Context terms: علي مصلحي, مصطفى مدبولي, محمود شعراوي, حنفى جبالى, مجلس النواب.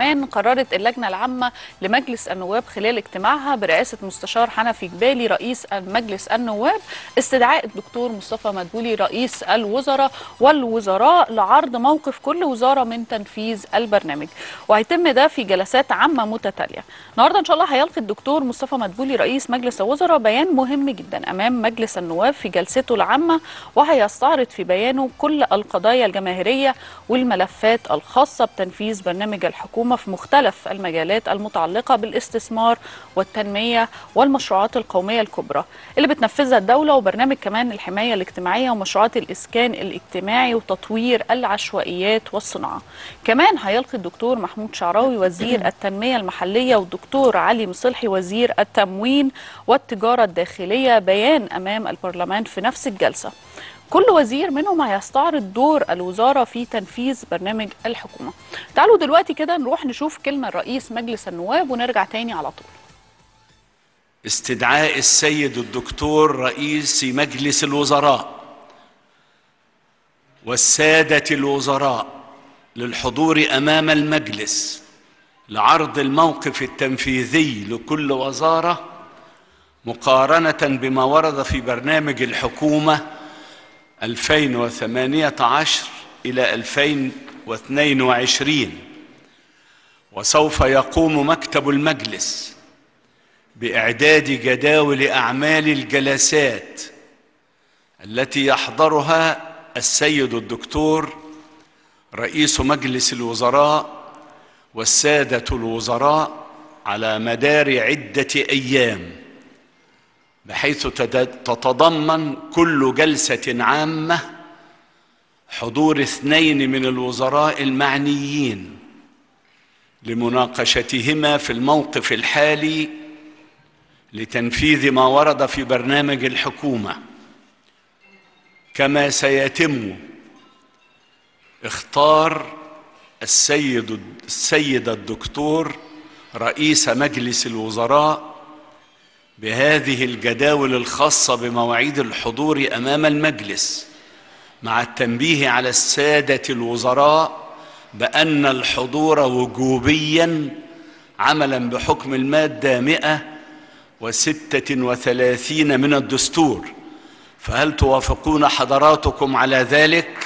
الحكمان قررت اللجنة العامة لمجلس النواب خلال اجتماعها برئاسة مستشار حنفى جبالى رئيس مجلس النواب استدعاء الدكتور مصطفى مدبولي رئيس الوزراء والوزراء لعرض موقف كل وزارة من تنفيذ البرنامج، وهيتم ده في جلسات عامة متتالية. النهارده ان شاء الله هيلقي الدكتور مصطفى مدبولي رئيس مجلس الوزراء بيان مهم جدا امام مجلس النواب في جلسته العامة، وهيستعرض في بيانه كل القضايا الجماهيرية والملفات الخاصة بتنفيذ برنامج الحكومة في مختلف المجالات المتعلقة بالاستثمار والتنمية والمشروعات القومية الكبرى اللي بتنفذها الدولة، وبرنامج كمان الحماية الاجتماعية ومشروعات الإسكان الاجتماعي وتطوير العشوائيات والصناعة. كمان هيلقي الدكتور محمود شعراوي وزير التنمية المحلية والدكتور علي مصلحي وزير التموين والتجارة الداخلية بيان أمام البرلمان في نفس الجلسة. كل وزير منهم هيستعرض دور الوزارة في تنفيذ برنامج الحكومة. تعالوا دلوقتي كده نروح نشوف كلمة رئيس مجلس النواب ونرجع تاني على طول. استدعاء السيد الدكتور رئيس مجلس الوزراء والسادة الوزراء للحضور أمام المجلس لعرض الموقف التنفيذي لكل وزارة مقارنة بما ورد في برنامج الحكومة 2018 إلى 2022. وسوف يقوم مكتب المجلس بإعداد جداول أعمال الجلسات التي يحضرها السيد الدكتور رئيس مجلس الوزراء والسادة الوزراء على مدار عدة أيام، بحيث تتضمن كل جلسة عامة حضور 2 من الوزراء المعنيين لمناقشتهما في الموقف الحالي لتنفيذ ما ورد في برنامج الحكومة، كما سيتم اختيار السيدة الدكتور رئيس مجلس الوزراء بهذه الجداول الخاصة بمواعيد الحضور أمام المجلس، مع التنبيه على السادة الوزراء بأن الحضور وجوبيا عملا بحكم المادة 136 من الدستور، فهل توافقون حضراتكم على ذلك؟